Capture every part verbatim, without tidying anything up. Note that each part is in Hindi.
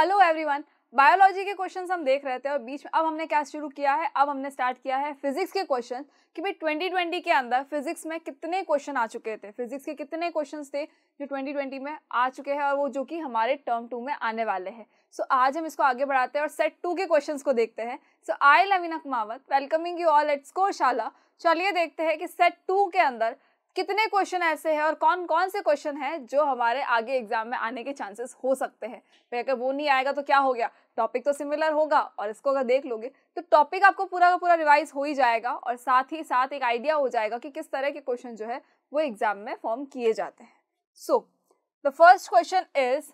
हेलो एवरीवन, बायोलॉजी के क्वेश्चंस हम देख रहे थे और बीच में अब हमने क्या शुरू किया है, अब हमने स्टार्ट किया है फिजिक्स के क्वेश्चन कि भाई ट्वेंटी ट्वेंटी के अंदर फिजिक्स में कितने क्वेश्चन आ चुके थे, फिजिक्स के कितने क्वेश्चंस थे जो ट्वेंटी ट्वेंटी में आ चुके हैं और वो जो कि हमारे टर्म टू में आने वाले हैं। सो so, आज हम इसको आगे बढ़ाते हैं और सेट टू के क्वेश्चन को देखते हैं। So I Lavina Kumawat welcoming you all at Scoreshala. चलिए देखते हैं कि सेट टू के अंदर कितने क्वेश्चन ऐसे हैं और कौन कौन से क्वेश्चन हैं जो हमारे आगे एग्जाम में आने के चांसेस हो सकते हैं। भाई अगर वो नहीं आएगा तो क्या हो गया, टॉपिक तो सिमिलर होगा और इसको अगर देख लोगे तो टॉपिक आपको पूरा का पूरा रिवाइज हो ही जाएगा और साथ ही साथ एक आइडिया हो जाएगा कि किस तरह के क्वेश्चन जो है वो एग्जाम में फॉर्म किए जाते हैं। So the first question is,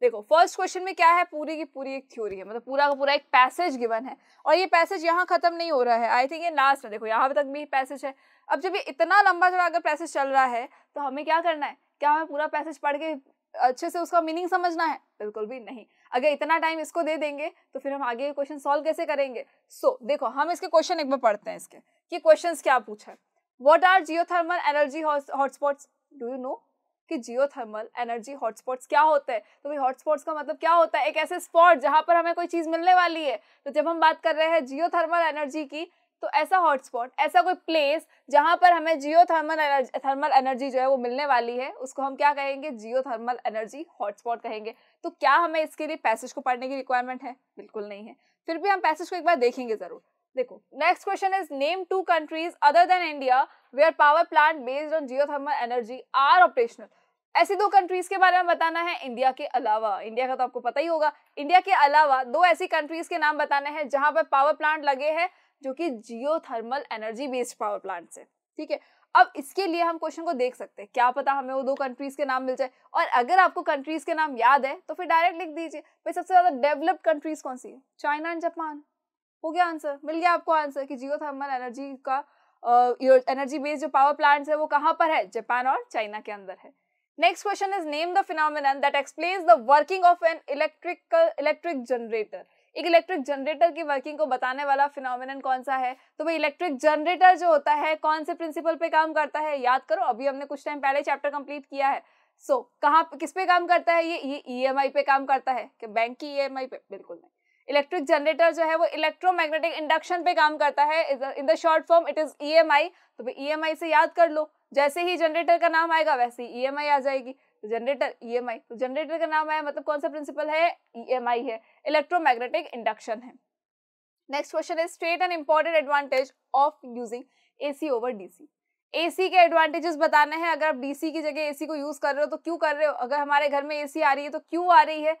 देखो फर्स्ट क्वेश्चन में क्या है, पूरी की पूरी एक थ्योरी है, मतलब पूरा का पूरा एक पैसेज गिवन है और ये पैसेज यहाँ खत्म नहीं हो रहा है। आई थिंक ये लास्ट है, देखो यहाँ तक भी पैसेज है। अब जब ये इतना लंबा चौड़ा अगर पैसेज चल रहा है तो हमें क्या करना है, क्या हमें पूरा पैसेज पढ़ के अच्छे से उसका मीनिंग समझना है? बिल्कुल भी नहीं। अगर इतना टाइम इसको दे देंगे तो फिर हम आगे क्वेश्चन सॉल्व कैसे करेंगे। सो so, देखो हम इसके क्वेश्चन एक बार पढ़ते हैं, इसके कि क्वेश्चन क्या पूछा है। What are geothermal energy hotspots, do you know कि जियोथर्मल एनर्जी हॉटस्पॉट्स क्या होते हैं? तो भाई हॉटस्पॉट्स का मतलब क्या होता है, एक ऐसे स्पॉट जहाँ पर हमें कोई चीज़ मिलने वाली है। तो जब हम बात कर रहे हैं जियोथर्मल एनर्जी की तो ऐसा हॉटस्पॉट, ऐसा कोई प्लेस जहाँ पर हमें जियोथर्मल एनर्जी थर्मल एनर्जी जो है वो मिलने वाली है, उसको हम क्या कहेंगे, जियोथर्मल एनर्जी हॉटस्पॉट कहेंगे। तो क्या हमें इसके लिए पैसेज को पढ़ने की रिक्वायरमेंट है? बिल्कुल नहीं है, फिर भी हम पैसेज को एक बार देखेंगे जरूर। देखो next question is, name two countries other than India where power plant based on geothermal energy are operational. ऐसी दो कंट्रीज के बारे में बताना है इंडिया के अलावा, इंडिया का तो आपको पता ही होगा, इंडिया के अलावा दो ऐसी कंट्रीज के नाम बताने हैं जहां पर पावर प्लांट लगे हैं जो कि geothermal energy based power plant से। ठीक है, अब इसके लिए हम क्वेश्चन को देख सकते हैं, क्या पता हमें वो दो कंट्रीज के नाम मिल जाए। और अगर आपको कंट्रीज के नाम याद है तो फिर डायरेक्ट लिख दीजिए। भाई सबसे ज्यादा डेवलप्ड कंट्रीज कौन सी है, चाइना एंड जापान। हो गया आंसर, मिल गया आपको आंसर कि जियोथर्मल एनर्जी का एनर्जी बेस्ड जो पावर प्लांट्स है वो कहाँ पर है, जापान और चाइना के अंदर है। Next question is, name the phenomenon that explains the working of an electrical electric generator. एक इलेक्ट्रिक जनरेटर की वर्किंग को बताने वाला फिनोमेनन कौन सा है? तो भाई इलेक्ट्रिक जनरेटर जो होता है कौन से प्रिंसिपल पे काम करता है, याद करो अभी हमने कुछ टाइम पहले चैप्टर कंप्लीट किया है। सो so, कहाँ किस पे काम करता है ये, ये ईएमआई पे काम करता है कि बैंक की ईएमआई पे? बिल्कुल नहीं। इलेक्ट्रिक जनरेटर जो है वो इलेक्ट्रोमैग्नेटिक इंडक्शन पे काम करता है, in the short form it is EMI. तो भाई ईएमआई से याद कर लो, जैसे ही जनरेटर का नाम आएगा वैसे ही ईएमआई आ जाएगी। तो जनरेटर ईएमआई, तो जनरेटर का नाम आया मतलब कौन सा प्रिंसिपल है, ईएमआई है, इलेक्ट्रोमैग्नेटिक इंडक्शन है। Next question is, state and important advantage of using AC over DC. AC के एडवांटेजेस बताने हैं, अगर आप डीसी की जगह एसी को यूज कर रहे हो तो क्यों कर रहे हो, अगर हमारे घर में एसी आ रही है तो क्यों आ रही है,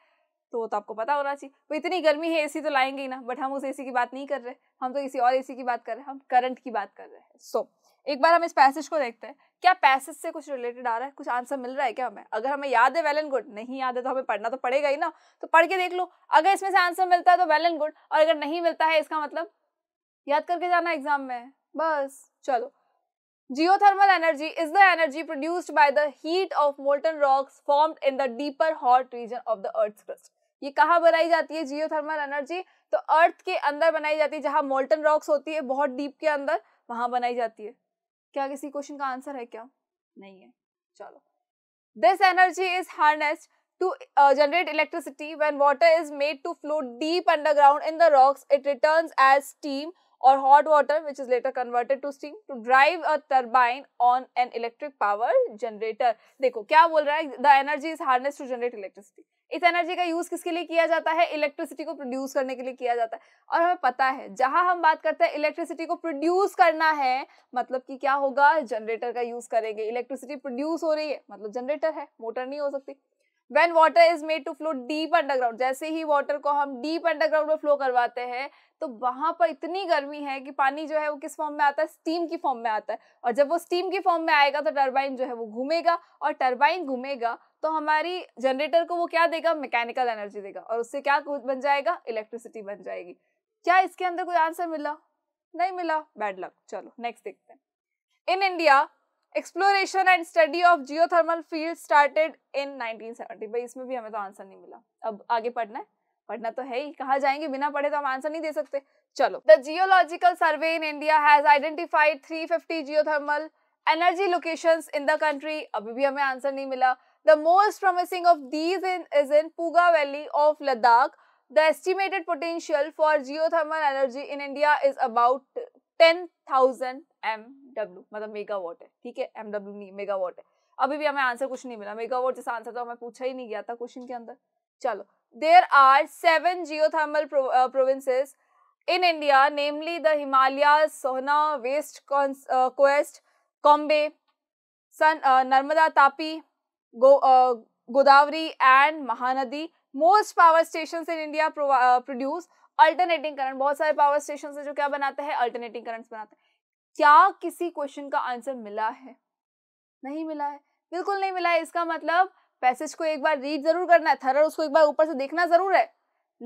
तो वो तो आपको पता होना चाहिए। वो इतनी गर्मी है एसी तो लाएंगे ही ना, बट हम उस एसी की बात नहीं कर रहे, हम तो किसी और एसी की बात कर रहे हैं, हम करंट की बात कर रहे हैं। सो so, एक बार हम इस पैसेज को देखते हैं, क्या पैसेज से कुछ रिलेटेड आ रहा है, कुछ आंसर मिल रहा है क्या हमें? अगर हमें याद है वेल एंड गुड, नहीं याद है तो हमें पढ़ना तो पड़ेगा ही ना, तो पढ़ के देख लो। अगर इसमें से आंसर मिलता है तो वेल एंड गुड, और अगर नहीं मिलता है इसका मतलब याद करके जाना एग्जाम में, बस। चलो, geothermal energy is the energy produced by the heat of molten rocks formed in the deeper hot region of the earth crust. ये कहाँ बनाई जाती है जियोथर्मल एनर्जी? तो अर्थ के अंदर बनाई जाती है, जहाँ मोल्टन रॉक्स होती है बहुत डीप के अंदर, वहां बनाई जाती है। क्या किसी क्वेश्चन का आंसर है क्या? नहीं है। चलो, this energy is harnessed to generate electricity. When water is made to flow deep underground in the rocks it returns as steam or hot water which is later converted to steam to drive a turbine on an electric power generator. देखो क्या बोल रहा है, the energy is harnessed to generate electricity. इस एनर्जी का यूज किसके लिए किया जाता है, इलेक्ट्रिसिटी को प्रोड्यूस करने के लिए किया जाता है। और हमें पता है जहां हम बात करते हैं इलेक्ट्रिसिटी को प्रोड्यूस करना है, मतलब कि क्या होगा, जनरेटर का यूज करेंगे। इलेक्ट्रिसिटी प्रोड्यूस हो रही है मतलब जनरेटर है, मोटर नहीं हो सकती। When water is made to flow deep underground, जैसे ही वाटर को हम डीप अंडरग्राउंड में फ्लो करवाते हैं तो वहां पर इतनी गर्मी है कि पानी जो है वो किस फॉर्म में आता है, स्टीम की फॉर्म में आता है। और जब वो स्टीम की फॉर्म में आएगा तो टर्बाइन जो है वो घूमेगा, और टर्बाइन घूमेगा तो हमारी जनरेटर को वो क्या देगा, मैकेनिकल एनर्जी देगा, और उससे क्या बन जाएगा, इलेक्ट्रिसिटी बन जाएगी। क्या इसके अंदर कोई आंसर मिला? नहीं मिला, बैड लक। चलो नेक्स्ट देखते हैं। In India exploration and study of geothermal field started in nineteen seventy. भाई इसमें भी हमें तो आंसर नहीं मिला, अब आगे पढ़ना है, पढ़ना तो है ही, कहाँ जाएंगे बिना पढ़े, तो हम आंसर नहीं दे सकते। चलो, the geological survey in India has identified three fifty geothermal energy locations in the country. अभी भी हमें आंसर नहीं मिला। The most promising of these in, is in Puga Valley of Ladakh. The estimated potential for geothermal energy in India is about ten thousand M W, मतलब मेगावाट है, ठीक है, M W नहीं मेगावाट है. अभी भी हमें आंसर कुछ नहीं मिला, मेगावाट जैसा आंसर तो हमें पूछा ही नहीं गया था क्वेश्चन के अंदर. चलो, there are seven geothermal provinces in India, namely the Himalaya, Sohna, west coast, Cambay, Son, Narmada, Tapi, Go, uh, Godavari and Mahanadi. Most power station in India produce alternating current. बहुत सारे पावर स्टेशन है जो क्या बनाते हैं, अल्टरनेटिंग करंट्स बनाते हैं. क्या किसी क्वेश्चन का आंसर मिला है? नहीं मिला है, बिल्कुल नहीं मिला है. इसका मतलब पैसेज को एक बार रीड जरूर करना है, थरर उसको एक बार ऊपर से देखना जरूर है,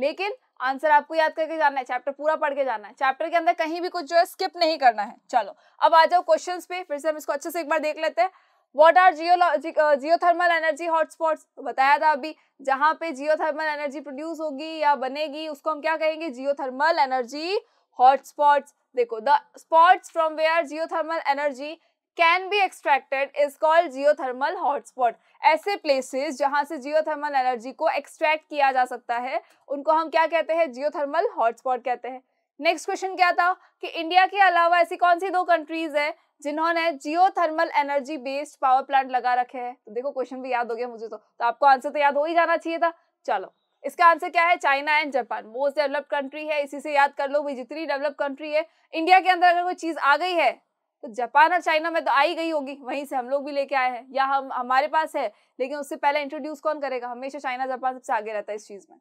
लेकिन आंसर आपको याद करके जाना है, चैप्टर पूरा पढ़ के जाना है. चैप्टर के अंदर कहीं भी कुछ जो है स्किप नहीं करना है. चलो, अब आ जाओ क्वेश्चंस पे, फिर से हम इसको अच्छे से एक बार देख लेते हैं. What are geologic geothermal energy hotspots, बताया था अभी. जहाँ पे जियोथर्मल एनर्जी प्रोड्यूस होगी या बनेगी उसको हम क्या कहेंगे, जियोथर्मल एनर्जी हॉटस्पॉट्स. देखो, the spots from where geothermal energy can be extracted is called geothermal hotspot. ऐसे प्लेसेस जहाँ से जियोथर्मल एनर्जी को एक्सट्रैक्ट किया जा सकता है उनको हम क्या कहते हैं, जियोथर्मल हॉटस्पॉट कहते हैं. नेक्स्ट क्वेश्चन क्या था कि इंडिया के अलावा ऐसी कौन सी दो कंट्रीज है जिन्होंने geothermal energy based power plant लगा रखे हैं. तो देखो, क्वेश्चन भी याद हो गया मुझे, तो, तो आपको आंसर तो याद हो ही जाना चाहिए था. चलो, इसका आंसर क्या है, China and Japan. Most developed country है, इसी से याद कर लो भी. जितनी डेवलप्ड कंट्री है इंडिया के अंदर अगर कोई चीज आ गई है तो जापान और चाइना में तो आई गई होगी, वहीं से हम लोग भी लेके आए हैं या हम हमारे पास है, लेकिन उससे पहले इंट्रोड्यूस कौन करेगा, हमेशा चाइना जापान सबसे आगे रहता है इस चीज में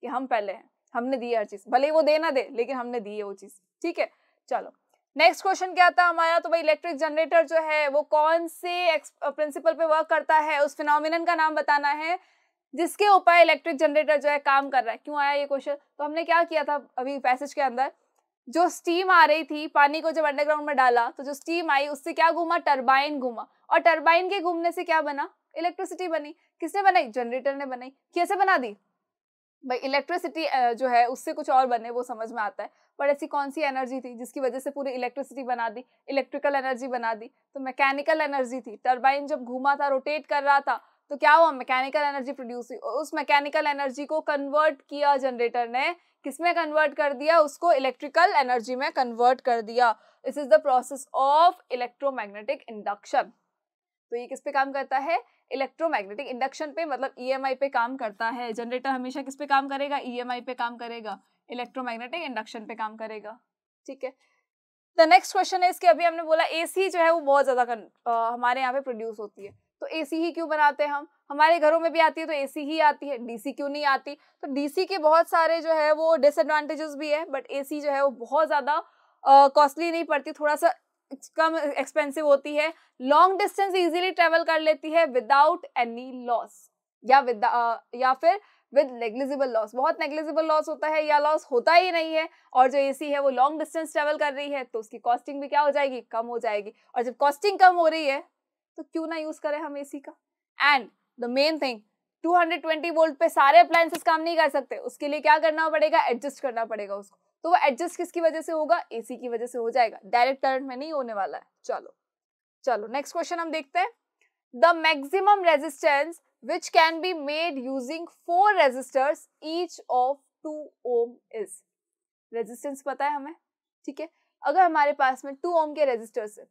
कि हम पहले हैं, हमने दी है हर चीज, भले वो दे ना दे लेकिन हमने दी है वो चीज, ठीक है. चलो, नेक्स्ट क्वेश्चन क्या था हमारा, तो भाई इलेक्ट्रिक जनरेटर जो है वो कौन से प्रिंसिपल पे वर्क करता है, उस फिनोमिनन का नाम बताना है जिसके ऊपर इलेक्ट्रिक जनरेटर जो है काम कर रहा है. क्यों आया ये क्वेश्चन, तो हमने क्या किया था अभी पैसेज के अंदर, जो स्टीम आ रही थी, पानी को जब अंडरग्राउंड में डाला तो जो स्टीम आई उससे क्या घूमा, टर्बाइन घूमा, और टर्बाइन के घूमने से क्या बना, इलेक्ट्रिसिटी बनी. किसने बनाई, जनरेटर ने बनाई. कैसे बना दी भाई, इलेक्ट्रिसिटी जो है उससे कुछ और बने वो समझ में आता है, पर ऐसी कौन सी एनर्जी थी जिसकी वजह से पूरी इलेक्ट्रिसिटी बना दी, इलेक्ट्रिकल एनर्जी बना दी, तो मैकेनिकल एनर्जी थी. टर्बाइन जब घूमा था, रोटेट कर रहा था, तो क्या हुआ, मैकेनिकल एनर्जी प्रोड्यूस हुई. उस मैकेनिकल एनर्जी को कन्वर्ट किया जनरेटर ने, किसमें कन्वर्ट कर दिया, उसको इलेक्ट्रिकल एनर्जी में कन्वर्ट कर दिया. This is the process of electromagnetic induction. तो ये किस पे काम करता है, इलेक्ट्रोमैग्नेटिक इंडक्शन पे, मतलब ईएमआई पे काम करता है. जनरेटर हमेशा किस पे काम करेगा, ईएमआई पे काम करेगा, इलेक्ट्रोमैग्नेटिक इंडक्शन पे काम करेगा, ठीक है. द नेक्स्ट क्वेश्चन है, इसके अभी हमने बोला एसी जो है वो बहुत ज्यादा हमारे यहाँ पे प्रोड्यूस होती है, तो एसी ही क्यों बनाते हैं हम, हमारे घरों में भी आती है तो एसी ही आती है, डीसी क्यों नहीं आती. तो डीसी के बहुत सारे जो है वो डिसएडवांटेजेस भी है, बट एसी जो है वो बहुत ज़्यादा कॉस्टली नहीं पड़ती, थोड़ा सा कम एक्सपेंसिव होती है, लॉन्ग डिस्टेंस इजीली ट्रेवल कर लेती है विदाउट एनी लॉस, या विद या फिर विद नेग्लिजिबल लॉस. बहुत नेग्लिजिबल लॉस होता है या लॉस होता ही नहीं है, और जो एसी है वो लॉन्ग डिस्टेंस ट्रेवल कर रही है तो उसकी कॉस्टिंग भी क्या हो जाएगी, कम हो जाएगी. और जब कॉस्टिंग कम हो रही है तो क्यों ना यूज करें हम एसी का. And the main thing, two hundred twenty volt पे सारे अप्लायंसेस काम नहीं कर सकते, उसके लिए क्या करना पड़ेगा, एडजस्ट करना पड़ेगा उसको. तो वो एडजस्ट किसकी वजह से होगा, एसी की वजह से हो जाएगा, डायरेक्ट करंट में नहीं होने वाला है. चलो चलो नेक्स्ट क्वेश्चन हम देखते हैं. The maximum resistance which can be made using four resistors each of two ohm is. Resistance पता है हमें, ठीक है. अगर हमारे पास में टू ओम के रेजिस्टर्स है,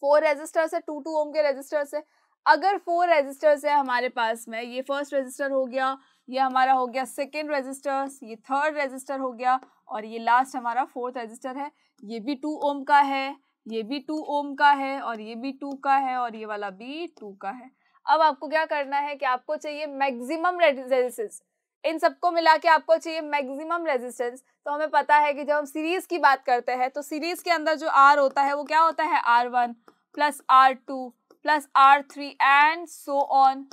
फोर रेजिस्टर्स है, टू टू ओम के रेजिस्टर्स है. अगर फोर रेजिस्टर्स है हमारे पास में, ये फर्स्ट रेजिस्टर हो गया, ये हमारा हो गया सेकेंड रेजिस्टर, ये थर्ड रेजिस्टर हो गया, और ये लास्ट हमारा फोर्थ रेजिस्टर है. ये भी टू ओम का है, ये भी टू ओम का है, और ये भी टू का है, और ये वाला भी टू का है. अब आपको क्या करना है कि आपको चाहिए मैक्सिमम रेजिस्टेंस, इन सबको मिला के आपको चाहिए मैक्सिमम रेजिस्टेंस. तो हमें पता है कि जब हम सीरीज की बात करते हैं तो सीरीज के अंदर जो आर होता है वो क्या होता है, R one plus R two plus R three and so on.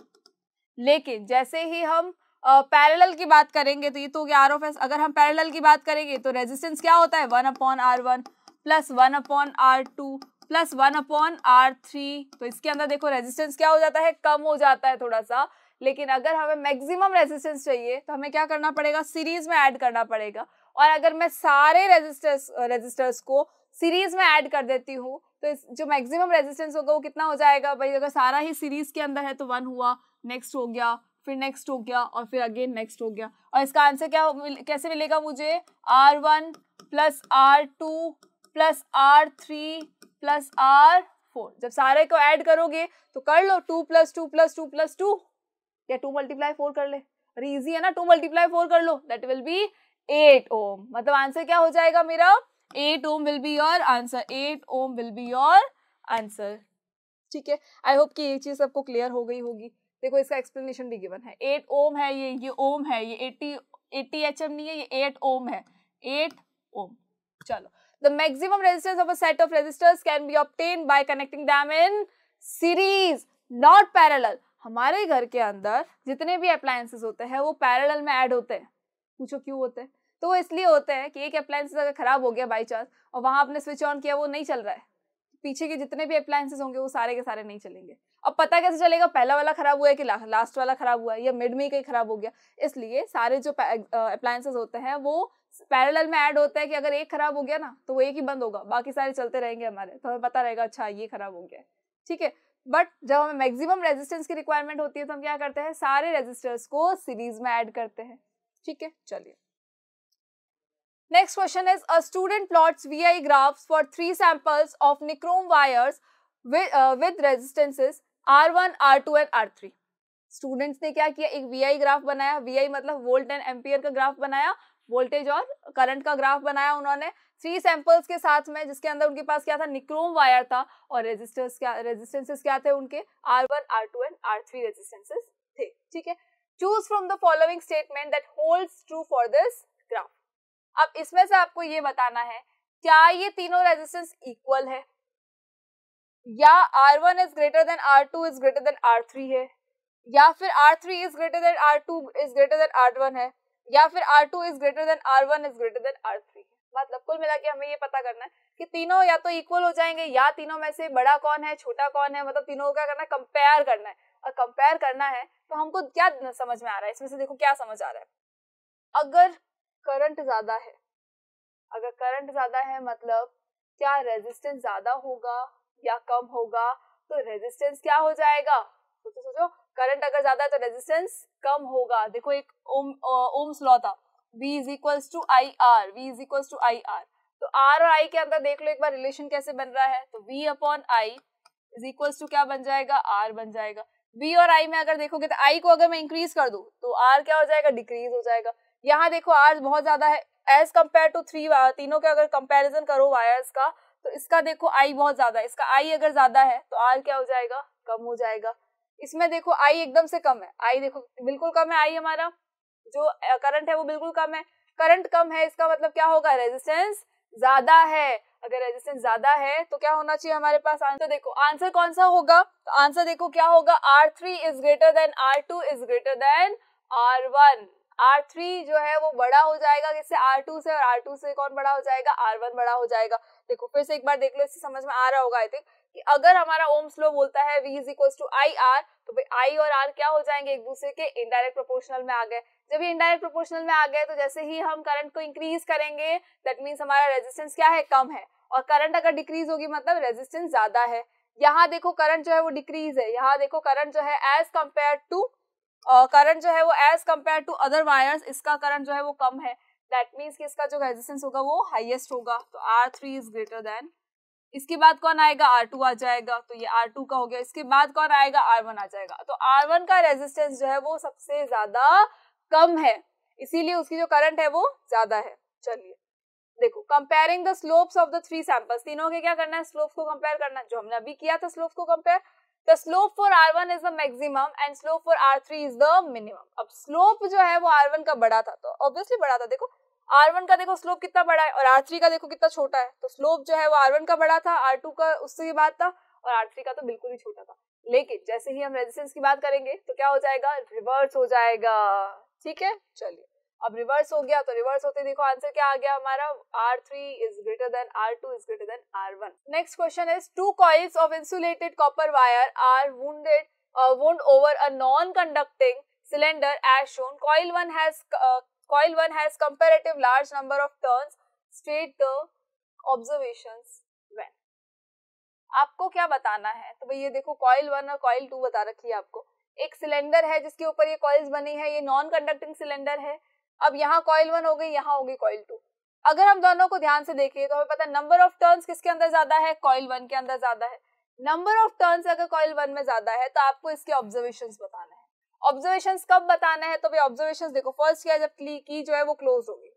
लेकिन जैसे ही हम पैरेलल की बात करेंगे तो ये तो हो गया आर ऑफ एस. अगर हम पैरेलल की बात करेंगे तो रेजिस्टेंस क्या होता है, one upon R one plus one upon R two plus one upon R three. तो इसके अंदर देखो रेजिस्टेंस क्या हो जाता है, कम हो जाता है थोड़ा सा. लेकिन अगर हमें मैक्सिमम रेजिस्टेंस चाहिए तो हमें क्या करना पड़ेगा, सीरीज में ऐड करना पड़ेगा. और अगर मैं सारे रेजिस्टर्स रेजिस्टर्स को सीरीज में ऐड कर देती हूँ तो जो मैक्सिमम रेजिस्टेंस होगा वो कितना हो जाएगा भाई, अगर सारा ही सीरीज के अंदर है तो वन हुआ, नेक्स्ट हो गया, फिर नेक्स्ट हो गया और फिर अगेन नेक्स्ट हो गया। और इसका आंसर क्या कैसे मिलेगा मुझे, R one plus R two plus R three plus R four. जब सारे को ऐड करोगे तो कर लो two plus two plus two plus two या टू मल्टीप्लाई फोर कर ले, अरे इजी है ना, टू मल्टीप्लाई फोर कर लो, that will be eight ohm. मतलब आंसर क्या हो जाएगा मेरा, eight ohm will be your answer, eight ohm will be your answer. ठीक है, आई होप कि ये चीज सबको क्लियर हो गई होगी। देखो इसका एक्सप्लेनेशन भी गिवन है, एट ओम है ये, ये ओम है, ये एटी एटी एच एम नहीं है, ये एट ओम है, एट ओम। चलो, the maximum resistance of a set of resistors can be obtain by connecting them in series not parallel. हमारे घर के अंदर जितने भी अप्लायंसेस होते हैं वो पैरेलल में ऐड होते हैं। पूछो क्यों होते हैं, तो वो इसलिए होते हैं कि एक अप्लायंसेस अगर खराब हो गया बाई चांस और वहाँ आपने स्विच ऑन किया वो नहीं चल रहा है, पीछे के जितने भी अप्लायंसेस होंगे वो सारे के सारे नहीं चलेंगे। अब पता कैसे चलेगा पहला वाला खराब हुआ है कि ला, लास्ट वाला खराब हुआ है या मिड में ही कहीं खराब हो गया। इसलिए सारे जो अप्लायंसेस होते हैं वो पैरेलल में ऐड होता है कि अगर एक खराब हो गया ना तो वो एक ही बंद होगा, बाकी सारे चलते रहेंगे हमारे, तो हमें पता रहेगा अच्छा ये खराब हो गया। ठीक है, बट जब हमें मैक्सिमम रेजिस्टेंस की रिक्वायरमेंट होती है तो हम क्या करते हैं, सारे रेजिस्टर्स को सीरीज में ऐड करते हैं। ठीक है, चलिए next question is a student plots VI graphs for three samples of nichrome wires with resistances R one, R two and R three. Students ने क्या किया, एक वीआई ग्राफ बनाया, वीआई मतलब वोल्ट एंड एम्पियर का ग्राफ बनाया, वोल्टेज और करंट का ग्राफ बनाया उन्होंने थ्री सैंपल्स के साथ में, जिसके अंदर उनके पास क्या था, निक्रोम वायर था और रेजिस्टर्स क्या रेजिस्टेंसेस क्या थे उनके, R one, R two and R three resistances थे। ठीक है, choose from the following statement that holds true for this graph. अब इसमें से आपको ये बताना है क्या ये तीनों रेजिस्टेंस इक्वल है या R one is greater than R two is greater than R three है या फिर R three is greater than R two is greater than R one है या फिर R two is greater than R one is greater than R three. मतलब कुल मिला के हमें ये पता करना है कि तीनों या तो इक्वल हो जाएंगे या तीनों में से बड़ा कौन है छोटा कौन है, मतलब तीनों का करना कंपेयर करना है। और कंपेयर करना है तो हमको क्या समझ में आ रहा है, इसमें से देखो क्या समझ आ रहा है, अगर करंट ज्यादा है, अगर करंट ज्यादा है मतलब क्या रेजिस्टेंस ज्यादा होगा या कम होगा, तो रेजिस्टेंस क्या हो जाएगा, सोचो सोचो करंट अगर ज्यादा है तो रेजिस्टेंस कम होगा। देखो एक ओम ओम्स लॉ था, V is equals to I R, V is equals to I R, तो R और I के अंदर देख लो एक बार रिलेशन कैसे बन रहा है, तो V upon I is equals to क्या बन जाएगा, R बन जाएगा। V और I में अगर देखोगे तो I को अगर मैं इंक्रीज कर दूं तो R क्या हो जाएगा, डिक्रीज हो जाएगा। यहाँ देखो R बहुत ज्यादा है एज कम्पेयर टू थ्री, तीनों के अगर कंपेरिजन करो वायर्स का तो इसका देखो I बहुत ज्यादा है, इसका I अगर ज्यादा है तो R क्या हो जाएगा, कम हो जाएगा। इसमें देखो I एकदम से कम है, I देखो बिल्कुल कम है, I हमारा जो करंट है वो बिल्कुल कम है, करंट कम है इसका मतलब क्या होगा, रेजिस्टेंस ज्यादा है। अगर रेजिस्टेंस ज्यादा है तो क्या होना चाहिए हमारे पास आंसर, देखो आंसर कौन सा होगा, तो आंसर देखो क्या होगा, R three is greater than R two is greater than R one. R three जो है वो बड़ा हो जाएगा किससे, आर टू से, और आर टू से कौन बड़ा हो जाएगा, आर वन बड़ा हो जाएगा। देखो फिर से एक बार देख लो, इससे समझ में आ रहा होगा आई थिंक कि अगर हमारा ओम्स लॉ बोलता है V is equals to I R, तो भाई I और R क्या हो जाएंगे, एक दूसरे के इनडायरेक्ट प्रोपोर्शनल में आ गए। जब ये इनडायरेक्ट प्रोपोर्शनल में आ गए तो जैसे ही हम करंट को इंक्रीज करेंगे दैट मींस हमारा रेजिस्टेंस क्या है, कम है, और करंट अगर डिक्रीज होगी मतलब रेजिस्टेंस ज्यादा है। यहाँ देखो करंट जो है वो डिक्रीज है, यहाँ देखो करंट जो है एज कम्पेयर टू करंट जो है वो as compare to other wires, इसका करंट जो है वो कम है, दैट मीन्स कि इसका जो रेजिस्टेंस होगा वो हाईएस्ट होगा। तो R three is greater than, इसके बाद कौन आएगा, आर टू आ जाएगा, तो ये आर टू का हो गया। इसके बाद कौन आएगा, आर वन आ जाएगा। तो आर वन का रेजिस्टेंस जो है वो सबसे ज्यादा कम है, इसीलिए उसकी जो करंट है वो ज्यादा है। चलिए देखो, comparing the slopes of the three samples, तीनों के क्या करना है, स्लोप्स को कंपेयर करना, जो हमने अभी किया था स्लोप्स को compare. The slope for R one is the maximum and slope for R three is the minimum. अब स्लोप जो है वो आर वन का बड़ा था, तो ऑब्वियसली बड़ा था, देखो आर वन का देखो स्लोप कितना बड़ा है और आर थ्री का देखो कितना छोटा है। तो स्लोप जो है वो आर वन का बड़ा था, आर टू का उससे बात था और आर थ्री का तो बिल्कुल ही छोटा था। लेकिन जैसे ही हम रेजिस्टेंस की बात करेंगे तो क्या हो जाएगा, रिवर्स हो जाएगा। ठीक है, चलिए अब रिवर्स हो गया, तो रिवर्स होते देखो आंसर क्या आ गया हमारा, R three is greater than R two is greater than R one. Next question is two coils of insulated copper wire are wounded wound over a non-conducting cylinder as shown. Coil one has Coil one has comparative large number of turns. State the observations when. आपको क्या बताना है, तो भाई ये देखो कॉइल वन और कॉइल टू बता रखी है आपको. एक सिलेंडर है जिसके ऊपर ये कॉइल्स बनी है, ये नॉन कंडक्टिंग सिलेंडर है. अब यहाँ कॉइल वन हो गई, यहाँ हो गई कॉइल टू. अगर हम दोनों को ध्यान से देखें तो हमें पता है नंबर ऑफ टर्न्स किसके अंदर ज्यादा है, कॉइल वन के अंदर ज्यादा है. नंबर ऑफ टर्न्स अगर कॉइल वन में ज्यादा है तो आपको इसके ऑब्जर्वेशंस बताना है. ऑब्जर्वेशंस कब बताना है, तो भाई ऑब्जर्वेशंस देखो फर्स्ट क्या, जब की जो है वो क्लोज होगी,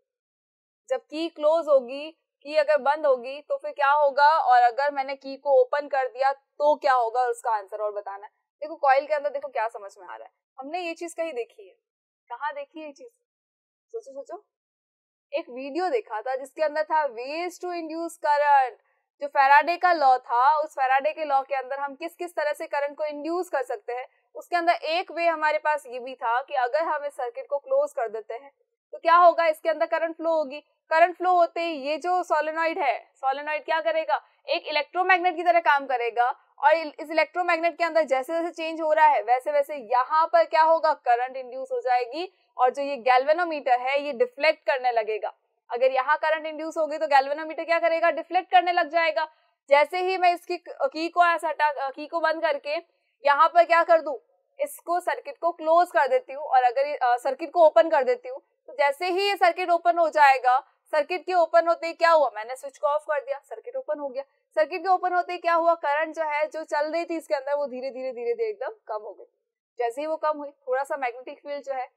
जब की क्लोज होगी, की अगर बंद होगी तो फिर क्या होगा, और अगर मैंने की को ओपन कर दिया तो क्या होगा, उसका आंसर और बताना है. देखो कॉइल के अंदर देखो क्या समझ में आ रहा है, हमने ये चीज कहीं देखी है, कहाँ देखी ये चीज, सोचो सोचो. एक वीडियो देखा था जिसके अंदर था वेज टू इंड्यूस करंट, जो फैराडे का लॉ था, उस फैराडे के लॉ के अंदर हम किस किस तरह से करंट को इंड्यूस कर सकते हैं. उसके अंदर एक वे हमारे पास ये भी था कि अगर हम इस सर्किट को क्लोज कर देते हैं तो क्या होगा, इसके अंदर करंट फ्लो होगी. करंट फ्लो होते ही ये जो सोलेनॉइड है, सोलेनॉइड क्या करेगा, एक इलेक्ट्रोमैग्नेट की तरह काम करेगा, और इस इलेक्ट्रोमैग्नेट के अंदर जैसे जैसे चेंज हो रहा है वैसे वैसे यहाँ पर क्या होगा, करंट इंड्यूस हो जाएगी, और जो ये गैल्वेनोमीटर है ये डिफ्लेक्ट करने लगेगा. अगर यहाँ करंट इंड्यूस होगी तो गैल्वेनोमीटर क्या करेगा, डिफ्लेक्ट करने लग जाएगा. जैसे ही मैं इसकी की को हटा, की को बंद करके यहाँ पर क्या कर दूं, इसको सर्किट को क्लोज कर देती हूँ, और अगर सर्किट को ओपन कर देती हूँ तो जैसे ही ये सर्किट ओपन हो जाएगा, सर्किट के ओपन होते ही क्या हुआ, मैंने स्विच को ऑफ कर दिया, सर्किट ओपन हो गया. सर्किट के ओपन होते ही क्या हुआ, करंट जो है जो चल रही थी इसके अंदर वो धीरे धीरे धीरे धीरे एकदम कम हो गई. जैसे ही वो कम हुई, थोड़ा सा मैग्नेटिक फील्ड जो है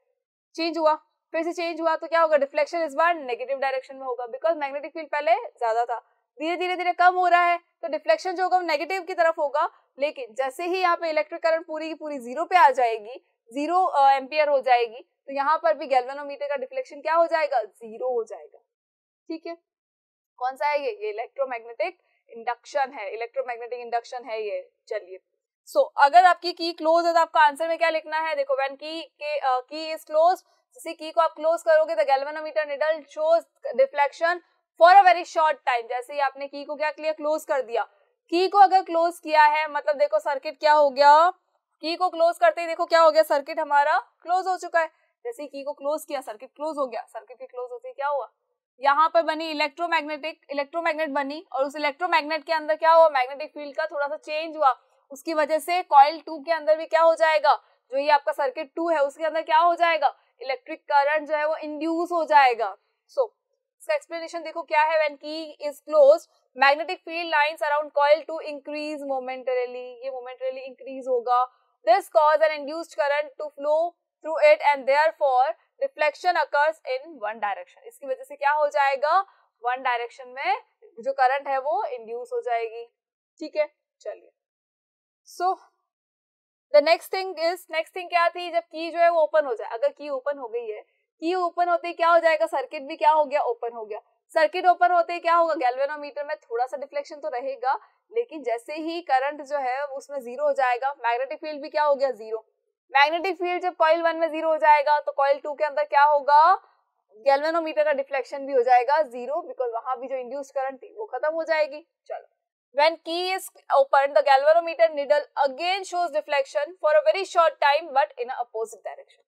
चेंज हुआ, फिर से चेंज हुआ, तो क्या होगा, डिफ्लेक्शन इस बार नेगेटिव डायरेक्शन में होगा, बिकॉज मैग्नेटिक फील्ड पहले ज्यादा था, धीरे धीरे धीरे कम हो रहा है, तो डिफ्लेक्शन जो होगा वो नेगेटिव की तरफ होगा. लेकिन जैसे ही यहाँ पे इलेक्ट्रिक करंट पूरी की पूरी जीरो पे आ जाएगी, जीरो एम्पियर हो जाएगी, तो यहाँ पर भी गैल्वेनोमीटर का डिफ्लेक्शन क्या हो जाएगा, जीरो हो जाएगा. ठीक है, कौन सा है ये, ये इलेक्ट्रोमैग्नेटिक इंडक्शन है, इलेक्ट्रोमैग्नेटिक इंडक्शन है ये. चलिए, सो so, अगर आपकी की क्लोज है तो आपका आंसर में क्या लिखना है, देखो व्हेन की के की इज क्लोज, जैसे की को आप क्लोज करोगे the galvanometer needle shows deflection for a very short time. जैसे ही आपने की को क्या क्लियर क्लोज कर दिया, की को अगर क्लोज किया है मतलब देखो सर्किट क्या हो गया, की को क्लोज करते ही देखो क्या हो गया, सर्किट हमारा क्लोज हो चुका है. जैसे की को क्लोज किया सर्किट क्लोज हो गया, सर्किट के क्लोज होते ही क्या हुआ, यहाँ पर बनी इलेक्ट्रोमैग्नेटिक इलेक्ट्रोमैग्नेट बनी, और उस इलेक्ट्रोमैग्नेट के अंदर क्या हुआ, मैग्नेटिक फील्ड का थोड़ा सा चेंज हुआ, उसकी वजह से कॉइल टू के अंदर भी क्या हो जाएगा, जो ये आपका सर्किट टू है उसके अंदर क्या हो जाएगा, इलेक्ट्रिक करंट जो है वो इंड्यूस हो जाएगा. सो इसका एक्सप्लेनेशन देखो क्या है, when key is close magnetic field lines around coil two increase momentarily, ये मोमेंटरीली इंक्रीज होगा. This cause an induced current to flow through it and therefore reflection occurs in one direction. इसकी वजह से क्या हो जाएगा, वन डायरेक्शन में जो करंट है वो इंड्यूस हो जाएगी. ठीक है, चलिए, so the next thing is, next thing क्या थी, जब की जो है वो ओपन हो जाए, अगर की ओपन हो गई है, की ओपन होते ही क्या हो जाएगा, सर्किट भी क्या हो गया, ओपन हो गया. सर्किट ओपन होते ही क्या होगा, गैल्वेनोमीटर में थोड़ा सा डिफ्लेक्शन तो रहेगा, लेकिन जैसे ही करंट जो है उसमें जीरो हो जाएगा, मैग्नेटिक फील्ड भी क्या हो गया, जीरो. मैग्नेटिक फील्ड जब कॉइल वन में जीरो हो जाएगा तो कॉइल टू के अंदर क्या होगा, गैल्वेनोमीटर का डिफ्लेक्शन भी हो जाएगा जीरो, बिकॉज वहां भी जो इंड्यूस्ड करंट थी वो खत्म हो जाएगी. चलो, when key is open the galvanometer needle again shows deflection for a very short time but in opposite direction.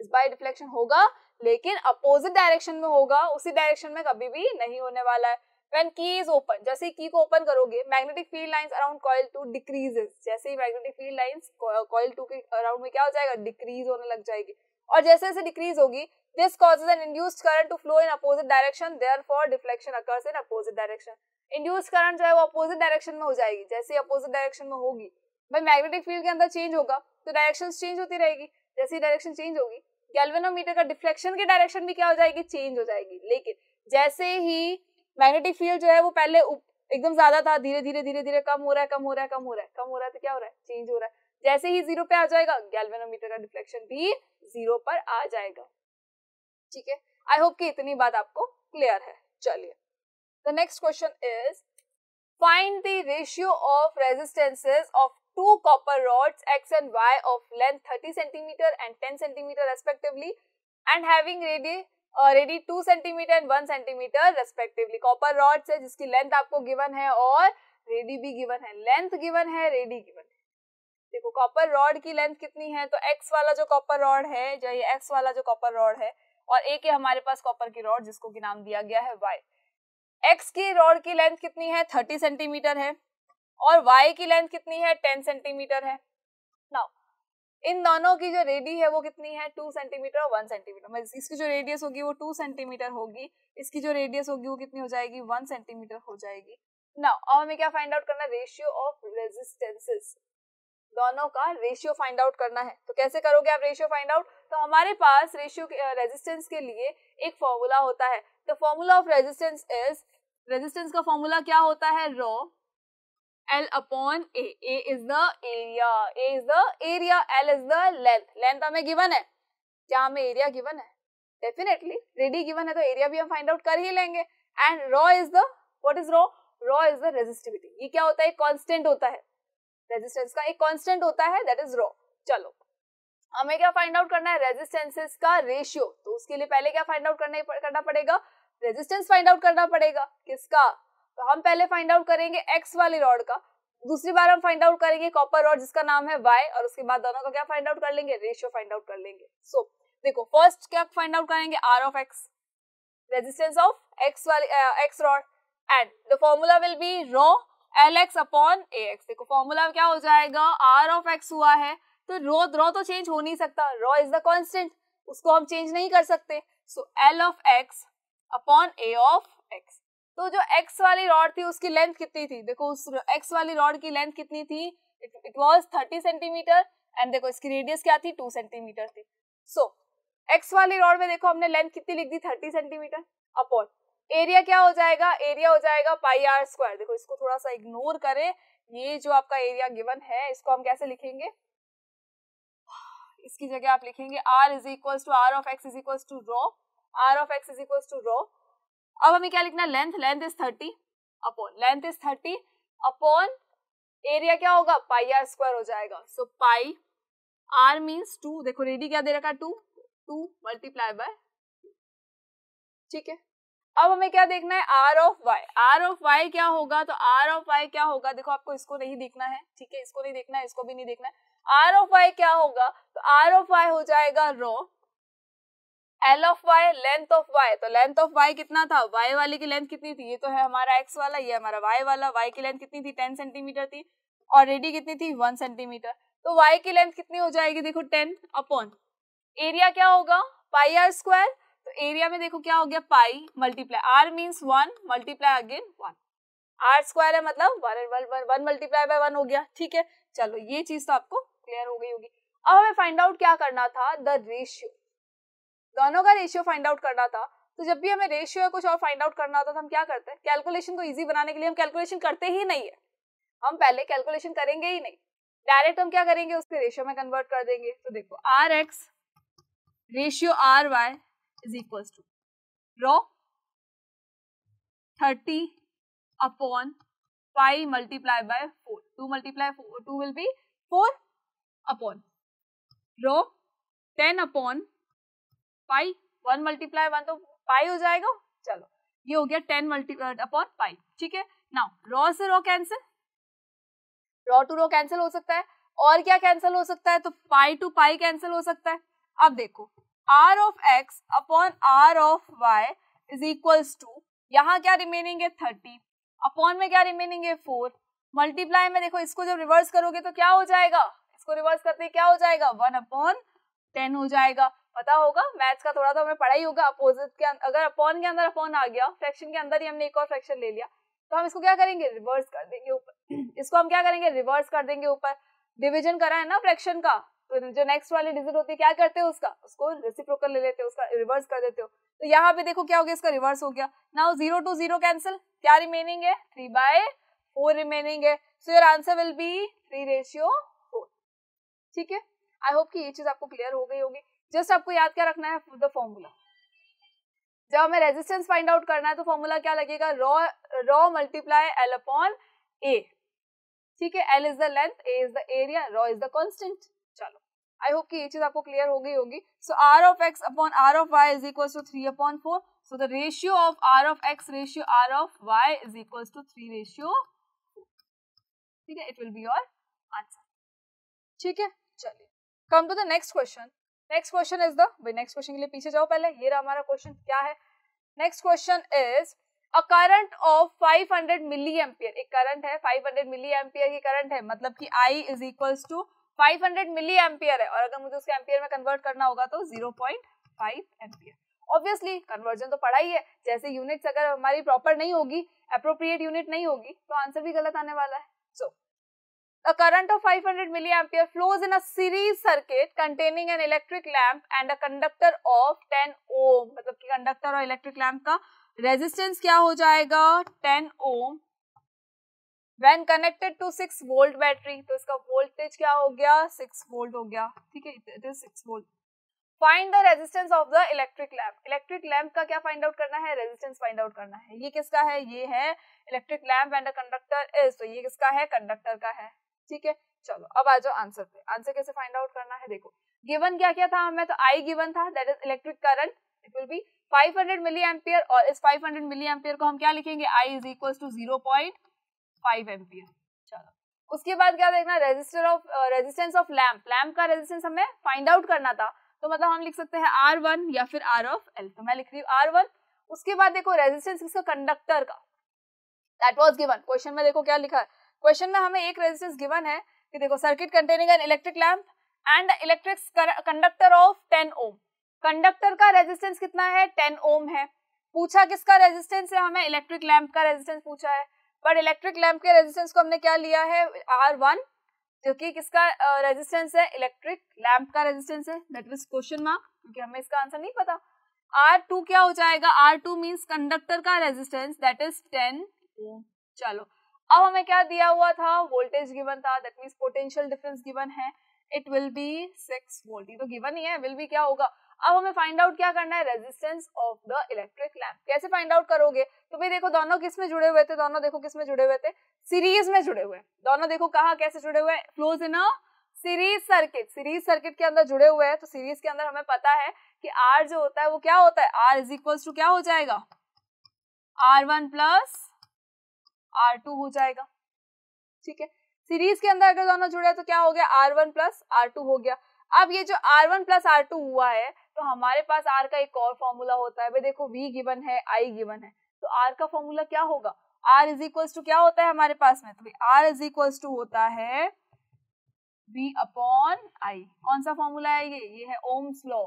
इस बार डिफ्लेक्शन होगा लेकिन अपोजिट डायरेक्शन में होगा, उसी डायरेक्शन में कभी भी नहीं होने वाला है. व्हेन की इज ओपन, जैसे की को ओपन करोगे, magnetic field lines around coil two decreases, जैसे ही magnetic field lines coil two के अराउंड में क्या हो जाएगा, डिक्रीज होने लग जाएगी, और जैसे जैसे डिक्रीज होगी, this causes an induced current to flow in opposite direction, therefore deflection occurs in opposite direction. Induced current जो है वो अपोजिट डायरेक्शन में हो जाएगी, जैसे अपोजिट डायरेक्शन में होगी भाई मैग्नेटिक फील्ड के अंदर चेंज होगा तो डायरेक्शन चेंज होती रहेगी, जैसे डायरेक्शन चेंज होगी गैल्वेनोमीटर का डिफ्लेक्शन की डायरेक्शन भी क्या हो जाएगी, चेंज हो जाएगी. लेकिन जैसे ही मैग्नेटिक फील्ड जो है वो पहले एकदम ज्यादा था, धीरे धीरे धीरे धीरे कम हो रहा है, कम हो रहा है, कम हो रहा है, कम हो रहा है, तो क्या हो रहा है, चेंज हो रहा है. जैसे ही जीरो पे आ जाएगा, गैल्वेनोमीटर का डिफ्लेक्शन भी जीरो पर आ जाएगा. ठीक है, आई होप कि इतनी बात आपको क्लियर है. चलिए, the next question is find the ratio of resistances of two copper rods X and Y of length thirty centimetre and ten centimetre respectively and having radii already two centimetre and one centimetre respectively. Copper rods है जिसकी लेंथ आपको गिवन है और रेडी भी गिवन है, लेंथ गिवन है, रेडी गिवन है. देखो कॉपर रॉड की लेंथ कितनी है, तो एक्स वाला जो कॉपर रॉड है, जो ये एक्स वाला जो कॉपर रॉड है, और एक है हमारे पास कॉपर की रॉड जिसको की नाम दिया गया है वाई. एक्स की रॉड की लेंथ कितनी है, थर्टी सेंटीमीटर है, और वाई की लेंथ कितनी है, टेन सेंटीमीटर है। नाउ इन दोनों की जो रेडी है वो कितनी है, टू सेंटीमीटर और वन सेंटीमीटर। इसकी जो रेडियस होगी वो टू सेंटीमीटर होगी, इसकी जो रेडियस होगी वो कितनी हो जाएगी, वन सेंटीमीटर हो जाएगी। नाउ अब हमें क्या फाइंड आउट करना है, रेशियो ऑफ रेजिस्टेंसेस, दोनों का रेशियो फाइंड आउट करना है। तो कैसे करोगे आप रेशियो फाइंड आउट, तो हमारे पास रेशियो रेजिस्टेंस के लिए एक फॉर्मूला होता है। The formula of resistance is, resistance का फॉर्मूला क्या होता है, rho L upon A, A is the area, A is the area, L is the length, length हमें given है, क्या हमें area given है, definitely, रेडी given है तो area भी हम find out कर ही लेंगे, and rho is the, what is rho, rho is the resistivity, ये क्या होता है, constant होता है, resistance का एक constant होता है, that is rho, चलो, हमें क्या find out करना है, resistances का ratio, तो उसके लिए पहले क्या find out करने, करना पड़ेगा, resistance find out करना पड़ेगा, किसका, तो हम पहले फाइंड आउट करेंगे एक्स वाली रॉड का, दूसरी बार हम फाइंड आउट करेंगे कॉपर रॉड जिसका नाम है वाई, और उसके बाद दोनों का क्या फाइंड आउट कर लेंगे, रेशियो फाइंड आउट कर लेंगे। सो so, देखो फर्स्ट क्या फाइंड आउट करेंगे, R of X, resistance of X वाली X rod, and the formula will be rho L X upon A X. देखो फॉर्मूला क्या हो जाएगा, आर ऑफ एक्स हुआ है तो रो रो तो चेंज हो नहीं सकता, रो इज द कॉन्स्टेंट, उसको हम चेंज नहीं कर सकते, so L of X upon A of X. तो जो x वाली रॉड थी उसकी लेंथ कितनी थी, देखो उस x वाली रॉड की लेंथ कितनी थी, it was thirty centimetre, and देखो इसकी रेडियस क्या थी, टू सेंटीमीटर थी। सो so, x वाली रॉड में देखो हमने लेंथ कितनी लिख दी, थर्टी सेंटीमीटर अपॉन एरिया क्या हो जाएगा, एरिया हो जाएगा पाई आर स्क्वायर। देखो इसको थोड़ा सा इग्नोर करें, ये जो आपका एरिया गिवन है इसको हम कैसे लिखेंगे, इसकी जगह आप लिखेंगे R is equal to R of X is equal to rho, R of X is equal to rho. अब हमें क्या लिखना है, length, length is thirty upon, length is thirty upon area क्या होगा, पाई आर स्क्वायर हो जाएगा। So pi R means two, देखो रेडी क्या दे रखा है, टू, टू मल्टीप्लाई बाय, ठीक है। अब हमें क्या देखना है, R of Y, R of Y क्या होगा, तो आर ऑफ वाई क्या होगा, देखो आपको इसको नहीं देखना है, ठीक है, इसको नहीं देखना है, इसको भी नहीं देखना है, आर ऑफ वाई क्या होगा, तो आर ऑफ वाई हो जाएगा रो L of y, length of y, तो length of y कितना था, y वाले की length कितनी थी, ये तो है हमारा x वाला, ये हमारा y वाला, y की length कितनी थी, टेन सेंटीमीटर थी, और रेडी कितनी थी, वन सेंटीमीटर, तो y की length कितनी हो जाएगी, देखो टेन अपॉन एरिया क्या होगा, पाई आर स्क्वायर, तो एरिया में देखो क्या हो गया, pi multiply r means one multiply again one, r square है मतलब वन मल्टीप्लाई बाय वन हो गया, ठीक है। चलो ये चीज तो आपको क्लियर हो गई होगी। अब हमें फाइंड आउट क्या करना था, द रेशियो, दोनों का रेशियो फाइंड आउट करना था। तो जब भी हमें रेशियो या कुछ और फाइंड आउट करना होता तो हम क्या करते हैं, कैलकुलेशन को इजी बनाने के लिए हम कैलकुलेशन करते ही नहीं है, हम पहले कैलकुलेशन करेंगे ही नहीं, डायरेक्ट हम क्या करेंगे, उसके रेशियो में कन्वर्ट कर देंगे। तो देखो R X ratio R Y is equal to rho thirty upon pi multiply by four, two multiply two will be four upon rho ten upon pi one multiply one तो पाई हो जाएगा, चलो ये हो गया टेन मल्टीप्लाई अपॉन पाई, ठीक है। नाउ रॉ से rho cancel, rho to rho cancel हो सकता है, और क्या कैंसिल हो सकता है, तो पाई टू पाई कैंसिल हो सकता है। अब देखो R of X upon R of Y is equals to, यहाँ क्या रिमेनिंग है थर्टी, अपॉन में क्या रिमेनिंग है फोर, मल्टीप्लाई में देखो इसको जब रिवर्स करोगे तो क्या हो जाएगा, इसको रिवर्स करते क्या हो जाएगा, वन अपॉन टेन हो जाएगा। पता होगा मैथ्स का थोड़ा तो हमें पढ़ा ही होगा, अपोजिट के अगर अपॉन के अंदर अपॉन आ गया, फ्रैक्शन के अंदर ही हमने एक और फ्रैक्शन ले लिया, तो हम इसको क्या करेंगे, रिवर्स कर देंगे ऊपर, इसको हम क्या करेंगे, रिवर्स कर देंगे ऊपर, डिवीजन करा है ना फ्रैक्शन का, तो जो नेक्स्ट वाली डिजिट होती है क्या करते हो उसका, उसको रेसिप्रोकल ले लेते हो, उसका रिवर्स कर देते हो, तो यहाँ पे देखो क्या हो गया, इसका रिवर्स हो गया। Now zero to zero cancel, क्या रिमेनिंग है, थ्री बाय फोर रिमेनिंग है, so your answer will be three ratio four, ठीक है। आई होप कि ये चीज आपको क्लियर हो गई होगी। जस्ट आपको याद क्या रखना है, द फॉर्मूला, जब हमें रेजिस्टेंस फाइंड आउट करना है तो फॉर्मूला क्या लगेगा, rho rho multiply L upon A, ठीक है, L is the length, A is the area, rho is the constant. चलो आई होप कि ये चीज आपको क्लियर हो गई होगी। So R of X upon R of Y is equal to three upon four, so the ratio of R of X ratio R of Y is equal to three ratio, ठीक है, it will be your answer, ठीक है। चलिए come to the next question. Next question is the, next question के लिए पीछे जाओ, पहले ये रहा हमारा क्वेश्चन क्या है। Next question is a current of five hundred milli ampere, एक करंट है फाइव हंड्रेड मिली एम्पियर की करंट है, मतलब कि I is equals to five hundred milli ampere है और अगर मुझे उसके एम्पियर में कन्वर्ट करना होगा तो zero point five ampere. Obviously conversion तो पढ़ा ही है, जैसे यूनिट्स अगर हमारी प्रॉपर नहीं होगी, अप्रोप्रिएट यूनिट नहीं होगी तो आंसर भी गलत आने वाला है। So the current of five hundred milli ampere flows in a series circuit containing an electric lamp and a conductor of ten ohm, मतलब कि कंडक्टर और इलेक्ट्रिक लैम्प का रेजिस्टेंस क्या हो जाएगा ten ohm when connected to six volt battery, तो इसका वोल्टेज क्या हो गया सिक्स वोल्ट हो गया, ठीक है it is six volt. Find the resistance of the electric lamp, electric lamp का क्या फाइंड आउट करना है, रेजिस्टेंस फाइंड आउट करना है। ये किसका है, ये है electric lamp and a conductor is, तो ये किसका है कंडक्टर का है, ठीक है। चलो अब आ जाओ आंसर पे, आंसर कैसे फाइंड आउट करना है देखो, गिवन क्या क्या था हमें, तो आई गिवन था that is electric current, it will be five hundred milli ampere और इस फाइव हंड्रेड मिली एम्पियर को हम क्या लिखेंगे I is equals to zero point five ampere. चलो उसके बाद क्या देखना, resistor of resistance of lamp, lamp का रेजिस्टेंस हमें फाइंड आउट करना था तो मतलब हम लिख सकते हैं आर वन या फिर R of L, तो मैं लिख रही हूँ आर वन। उसके बाद देखो रेजिस्टेंस किसका कंडक्टर का, दैट वाज गिवन क्वेश्चन में, देखो क्या लिखा है क्वेश्चन में, हमें एक रेजिस्टेंस गिवन है कि देखो circuit containing an electric lamp and electric conductor of ten ohm, conductor का रेजिस्टेंस कितना है टेन ओम है। पूछा किसका रेजिस्टेंस है हमें, इलेक्ट्रिक लैम्प का रेजिस्टेंस पूछा है, बट इलेक्ट्रिक लैम्प के रेजिस्टेंस को हमने क्या लिया है आर वन, जो कि किसका रेजिस्टेंस uh, है इलेक्ट्रिक लैम्प का रेजिस्टेंस है, दैट वाज क्वेश्चन मार्क क्योंकि हमें इसका आंसर नहीं पता। आर टू क्या हो जाएगा, आर टू मींस कंडक्टर का resistance that is ten ohm. चलो अब हमें क्या दिया हुआ था, वोल्टेज गिवन था that means potential difference given है, it will be six volt, ये तो गिवन ही है, विल बी क्या होगा। अब हमें फाइंड आउट क्या करना है, resistance of the electric lamp. कैसे फाइंड आउट करोगे, तो भाई देखो दोनों किसमें जुड़े हुए थे, दोनों देखो किसमें जुड़े हुए थे सीरीज में जुड़े हुए, दोनों देखो कहाँ कैसे जुड़े हुए, flows in a series circuit, series circuit के अंदर जुड़े हुए हैं। तो सीरीज के अंदर हमें पता है कि आर जो होता है वो क्या होता है, आर इज इक्वल टू क्या हो जाएगा R one plus R two हो जाएगा, ठीक है। सीरीज के अंदर अगर दोनों जुड़े तो क्या हो गया R one plus R two हो गया। अब ये जो R one plus R two हुआ है तो हमारे पास आर का एक और फॉर्मूला होता है, भाई देखो v गिवन है I गिवन है तो आर का फॉर्मूला क्या होगा, आर इज इक्वल टू क्या होता है हमारे पास में, तो आर इज इक्वल टू होता है v अपॉन I। कौन सा फॉर्मूला है ये, ये है ohms law,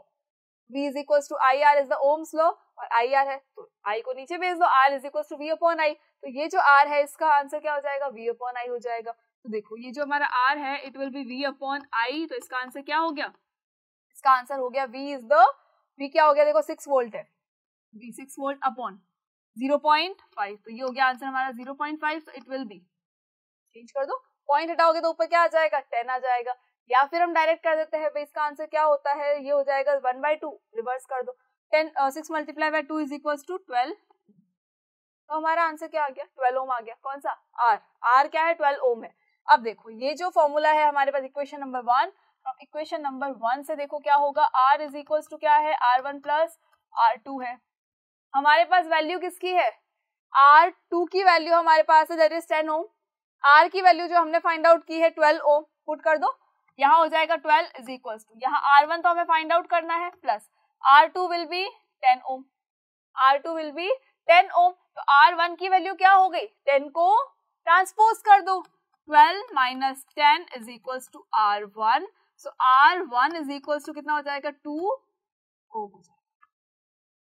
v is equal to I R is the ohms law और आई आर है तो I को नीचे भेज दो, R is equal to v upon I, तो ये जो r है इसका आंसर क्या हो जाएगा v अपॉन I हो जाएगा। तो देखो ये जो हमारा r है it will be v upon I, तो इसका आंसर क्या हो गया, इसका आंसर हो गया v इज द v क्या हो गया देखो सिक्स वोल्ट है, v six volt upon zero point five, तो ये हो गया आंसर हमारा ज़ीरो पॉइंट फाइव, तो इट विल बी, चेंज कर दो पॉइंट हटाओगे तो ऊपर क्या आ जाएगा टेन आ जाएगा, या फिर हम डायरेक्ट कर देते हैं भाई इसका आंसर क्या होता है, ये हो जाएगा वन बाई टू, रिवर्स कर दो ten six multiply by two is equal to twelve, तो हमारा आंसर क्या आ गया ट्वेल्व ओम आ गया। कौन सा आर, आर क्या है ट्वेल्व ओम है। अब देखो ये जो फॉर्मूला है हमारे पास इक्वेशन नंबर वन, अब इक्वेशन नंबर वन से देखो क्या होगा, आर इज इक्वल टू क्या है R one plus R two है, हमारे पास वैल्यू किसकी है आर टू की वैल्यू हमारे पास है that is ten ohm, R की वैल्यू जो हमने फाइंड आउट की है ट्वेल्व ओम, पुट कर दो यहाँ हो जाएगा ट्वेल्व इज इक्वल टू, यहाँ आर वन तो हमें फाइंड आउट करना है plus R two will be ten ohm, R two will be ten ohm, तो आर वन की वैल्यू क्या हो गई टेन को ट्रांसपोज कर दो, twelve minus ten is equal to R one, so R one is equal to कितना हो जाएगा टू ओम,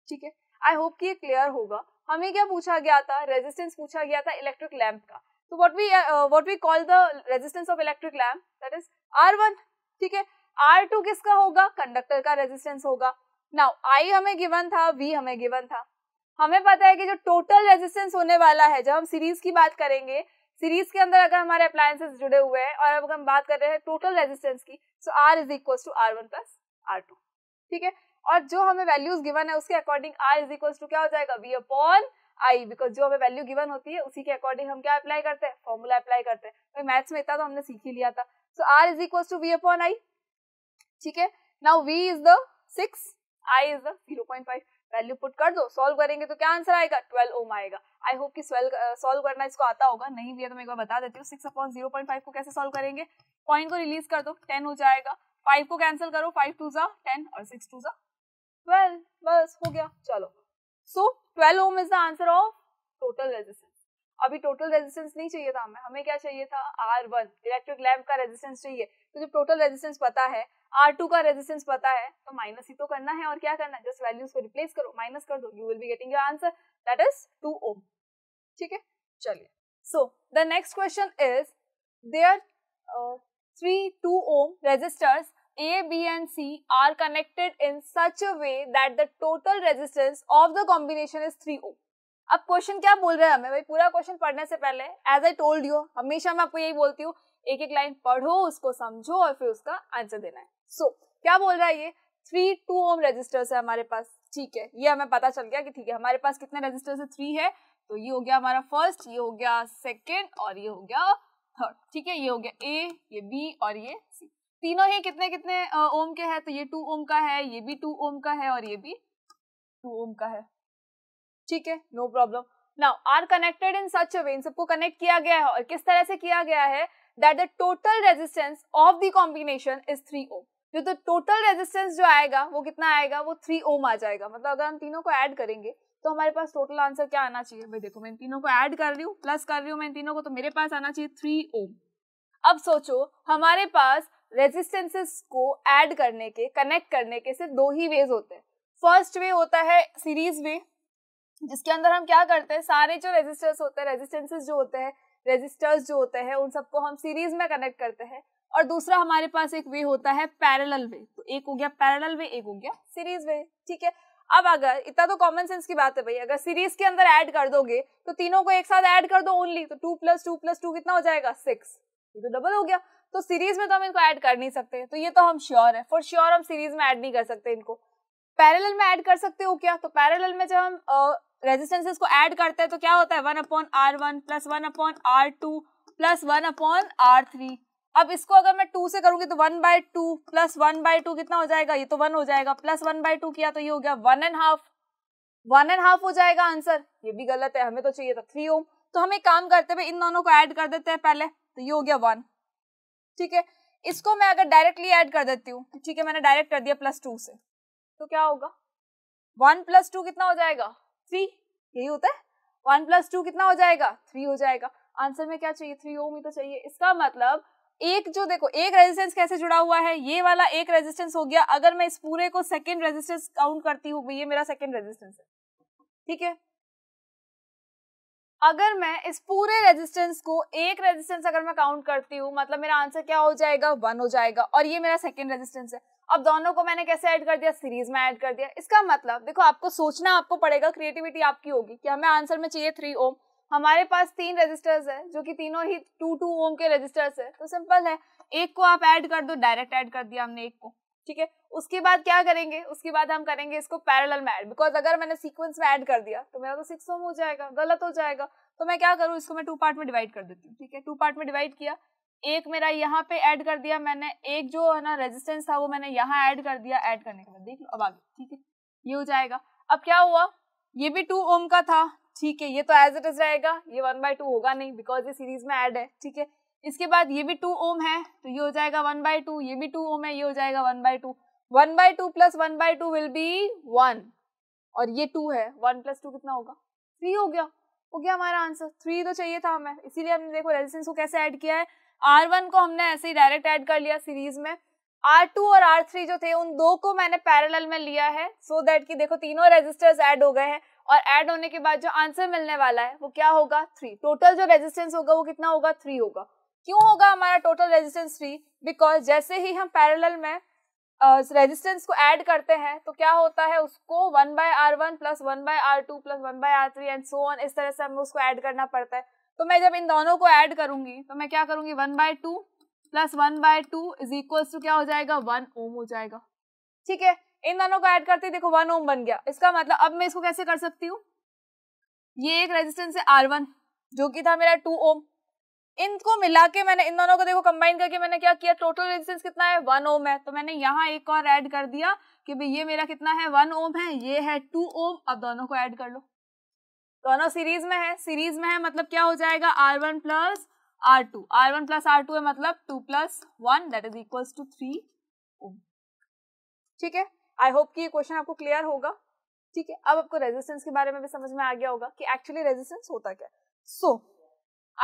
ठीक है। आई होप कि ये क्लियर होगा। हमें क्या पूछा गया था, रेजिस्टेंस पूछा गया था इलेक्ट्रिक लैम्प का, तो what we what we call the resistance of electric lamp that is R one, ठीक है। आर टू किसका होगा, कंडक्टर का रेजिस्टेंस होगा। नाउ I हमें गिवन था, V हमें गिवन था, हमें पता है कि जो टोटल रेजिस्टेंस होने वाला है, जब हम सीरीज की बात करेंगे, सीरीज के अंदर अगर हमारे अप्लायंसेस जुड़े हुए हैं और अब हम बात कर रहे हैं टोटल रेजिस्टेंस की, so R is equal to R one plus R two, ठीक है। और जो हमें वैल्यूज गिवन है उसके according R is equal to क्या हो जाएगा V अपॉन I, बिकॉज जो हमें वैल्यू गिवन होती है उसी के अकॉर्डिंग हम क्या अप्लाई करते हैं, फॉर्मूला अप्लाई करते हैं। तो मैथ्स में इतना तो हमने सीख ही लिया था। So R is equal to V upon I, ठीक है। Now V is the six, I is the zero point five, value put कर दो, सॉल्व करेंगे तो क्या आंसर आएगा ट्वेल्व ओम आएगा। आई होप कि सॉल्व करना इसको आता होगा, नहीं भी है तो मैं एक बार बता देती हूँ। Six upon zero point five को कैसे सॉल्व करेंगे, पॉइंट को रिलीज कर दो टेन हो जाएगा, फाइव को कैंसिल करो फाइव टू जा टेन और सिक्स टू जा ट्वेल्व, बस हो गया। चलो so twelve ohm is the answer of total resistance. अभी टोटल रेजिस्टेंस नहीं चाहिए था हमें, हमें क्या चाहिए था आर वन इलेक्ट्रिक लैम्प का रेजिस्टेंस चाहिए। तो जब टोटल रेजिस्टेंस पता है, आर टू का रेजिस्टेंस पता है, तो माइनस ही तो करना है। और क्या करना है, जस्ट वैल्यूज को रिप्लेस करो, माइनस कर दो, you will be getting your answer that is two ohm. ठीक है, चलिए। So the next question is there three two ohm resistors A, B and C are connected in such a way that the total resistance of the combination is three ohm. अब क्वेश्चन क्या बोल रहा है हमें भाई, पूरा क्वेश्चन पढ़ने से पहले एज आई टोल्ड यू, हमेशा मैं आपको यही बोलती हूँ, एक एक लाइन पढ़ो, उसको समझो और फिर उसका आंसर देना है। सो so, क्या बोल रहा है, ये थ्री टू ओम रेजिस्टर्स है हमारे पास। ठीक है, ये हमें पता चल गया कि ठीक है हमारे पास कितने रेजिस्टर्स है, थ्री है। तो ये हो गया हमारा फर्स्ट, ये हो गया सेकेंड और ये हो गया थर्ड। ठीक है, ये हो गया ए, ये बी और ये सी। तीनों ही कितने कितने ओम के हैं, तो ये टू ओम का है, ये भी टू ओम का है और ये भी टू ओम का है। ठीक है, no problem. Now are connected in such a way, इन सबको कनेक्ट किया गया है और किस तरह से किया गया है, that the total resistance of the combination is three ohm. जो तो टोटल रेजिस्टेंस जो आएगा वो कितना आएगा, वो थ्री ओम आ जाएगा। मतलब अगर हम तीनों को ऐड करेंगे तो हमारे पास टोटल आंसर क्या आना चाहिए, भाई देखो मैं इन तीनों को ऐड कर रही हूँ, प्लस कर रही हूँ, मैं इन तीनों को, तो मेरे पास आना चाहिए थ्री ओम। अब सोचो हमारे पास रेजिस्टेंसेस को ऐड करने के, कनेक्ट करने के सिर्फ दो ही वेज होते हैं। फर्स्ट वे होता है सीरीज वे, जिसके अंदर हम क्या करते हैं, सारे जो रेजिस्टर्स होते हैं, रेजिस्टेंसेस जो होते हैं, रेजिस्टर्स जो होते हैं, उन सबको हम सीरीज में कनेक्ट करते हैं। और दूसरा हमारे पास एक वे होता है पैरेलल वे। तो एक हो गया पैरेलल वे, एक हो गया सीरीज वे। ठीक है, अब अगर इतना तो कॉमन सेंस की बात है भाई, अगर सीरीज के अंदर ऐड कर दोगे तो तीनों को एक साथ ऐड कर दो ओनली, तो two plus two plus two कितना हो जाएगा, सिक्स, तो डबल हो गया। तो सीरीज में तो हम इनको ऐड कर नहीं सकते, तो ये तो हम श्योर है, फॉर श्योर हम सीरीज में ऐड नहीं कर सकते इनको। पैरेलल में ऐड कर सकते हो क्या, तो पैरेलल में जब हम रेजिस्टेंसेस uh, को ऐड करते हैं तो क्या होता है, one upon R one plus one upon R two plus one upon R three. अब इसको अगर मैं टू से करूंगी तो one by two plus one by two कितना हो जाएगा, ये तो वन हो जाएगा, प्लस वन बाय टू किया तो ये हो गया one and half, one and half हो जाएगा आंसर। ये भी गलत है, हमें तो चाहिए था थ्री ओम। तो हम एक काम करते हैं, इन दोनों को ऐड कर देते हैं पहले, तो ये हो गया वन। ठीक है, इसको मैं अगर डायरेक्टली ऐड कर देती हूँ, ठीक है मैंने डायरेक्ट कर दिया प्लस टू से, तो क्या होगा, वन प्लस टू कितना हो जाएगा, थ्री, यही होता है, वन प्लस टू कितना हो जाएगा, थ्री हो जाएगा। आंसर में क्या चाहिए, थ्री ओम ही तो चाहिए। इसका मतलब एक, जो देखो एक रेजिस्टेंस कैसे जुड़ा हुआ है, ये वाला एक रेजिस्टेंस हो गया, अगर मैं इस पूरे को सेकंड रेजिस्टेंस काउंट करती हूँ, ये मेरा सेकंड रेजिस्टेंस है। ठीक है, अगर मैं इस पूरे रेजिस्टेंस को एक रेजिस्टेंस अगर मैं काउंट करती हूँ, मतलब मेरा आंसर क्या हो जाएगा, वन हो जाएगा, और ये मेरा सेकंड रेजिस्टेंस है। अब दोनों को मैंने कैसे ऐड कर दिया, सीरीज में ऐड कर दिया। इसका मतलब देखो आपको सोचना आपको पड़ेगा, क्रिएटिविटी आपकी होगी कि हमें आंसर में चाहिए थ्री ओम, हमारे पास तीन रेजिस्टर्स है जो कि तीनों ही टू टू ओम के रेजिस्टर्स है, तो सिंपल है, एक को आप ऐड कर दो, डायरेक्ट ऐड कर दिया हमने एक को। ठीक है, उसके बाद क्या करेंगे, उसके बाद हम करेंगे इसको पैरेलल में ऐड, बिकॉज अगर मैंने सीक्वेंस में ऐड कर दिया तो मेरा तो सिक्स ओम हो जाएगा, गलत हो जाएगा। तो मैं क्या करूँ, इसको मैं टू पार्ट में डिवाइड कर देती हूँ। ठीक है, टू पार्ट में डिवाइड किया, एक मेरा यहाँ पे ऐड कर दिया मैंने, एक जो है ना रेजिस्टेंस था वो मैंने यहाँ ऐड कर दिया, ऐड करने के बाद देख लो अब आगे। ठीक है, ये हो जाएगा। अब क्या हुआ, ये भी टू ओम का था, ठीक है, ये तो एज इट इज रहेगा, ये वन बाय टू होगा नहीं बिकॉज ये सीरीज में ऐड है। ठीक है, इसके बाद ये भी टू ओम है तो ये हो जाएगा वन बाय टू, ये भी टू ओम है, ये हो जाएगा one by two, one by two plus one by two will be one, और ये टू है, वन प्लस टू कितना होगा, थ्री हो गया, हो गया हमारा आंसर। थ्री तो चाहिए था हमें, इसीलिए हमने देखो रेजिस्टेंस को कैसे ऐड किया है, आर वन को हमने ऐसे ही डायरेक्ट ऐड कर लिया सीरीज में, आर टू और आर थ्री जो थे उन दो को मैंने पैरेलल में लिया है, सो दैट कि देखो तीनों रेजिस्टर्स ऐड हो गए हैं, और ऐड होने के बाद जो आंसर मिलने वाला है वो क्या होगा, थ्री। टोटल जो रेजिस्टेंस होगा वो कितना होगा, थ्री होगा। क्यों होगा हमारा टोटल रेजिस्टेंस थ्री, बिकॉज जैसे ही हम पैरेलल में रेजिस्टेंस uh, को ऐड करते हैं तो क्या होता है, उसको one by R one plus one by R two plus one by R three and so on, इस तरह से हमें उसको ऐड करना पड़ता है। तो मैं जब इन दोनों को ऐड करूंगी तो मैं क्या करूंगी, one by two plus one by two is equal to क्या हो जाएगा, वन ओम हो जाएगा। ठीक है, इन दोनों को ऐड करते ही देखो वन ओम बन गया। इसका मतलब अब मैं इसको कैसे कर सकती हूँ, ये एक रेजिस्टेंस है आर वन जो कि था मेरा टू ओम, इनको मिला के मैंने इन दोनों को देखो कंबाइन करके मैंने क्या किया, टोटल रेजिस्टेंस कितना है, वन ओम है, तो मैंने यहाँ एक और ऐड कर दिया कि भाई ये मेरा कितना है, वन ओम है, ये है टू ओम। अब दोनों को ऐड कर लो, दोनों सीरीज में है, सीरीज में है मतलब क्या हो जाएगा, R one plus R two, R one plus R two है मतलब two plus one that is equal to three ohm. ठीक है, आई होप कि ये क्वेश्चन आपको क्लियर होगा। ठीक है, अब आपको रेजिस्टेंस के बारे में भी समझ में आ गया होगा कि एक्चुअली रेजिस्टेंस होता क्या है। सो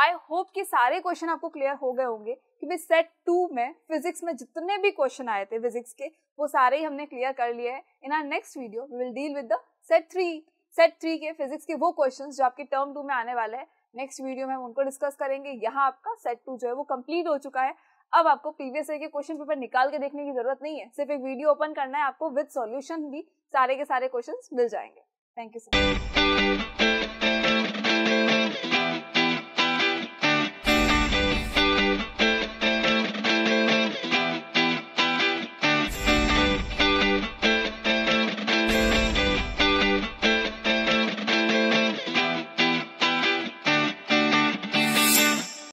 आई होप कि सारे क्वेश्चन आपको क्लियर हो गए होंगे कि भाई सेट टू में फिजिक्स में जितने भी क्वेश्चन आए थे फिजिक्स के वो सारे ही हमने क्लियर कर लिए हैं। In our next video we will deal with the set three set three के फिजिक्स के वो क्वेश्चंस जो आपके टर्म टू में आने वाले हैं, नेक्स्ट वीडियो में हम उनको डिस्कस करेंगे। यहाँ आपका सेट टू जो है वो कंप्लीट हो चुका है, अब आपको प्रीवियस ईयर के क्वेश्चन पेपर निकाल के देखने की जरूरत नहीं है, सिर्फ एक वीडियो ओपन करना है आपको, विद सॉल्यूशन भी सारे के सारे क्वेश्चंस मिल जाएंगे। Thank you so much.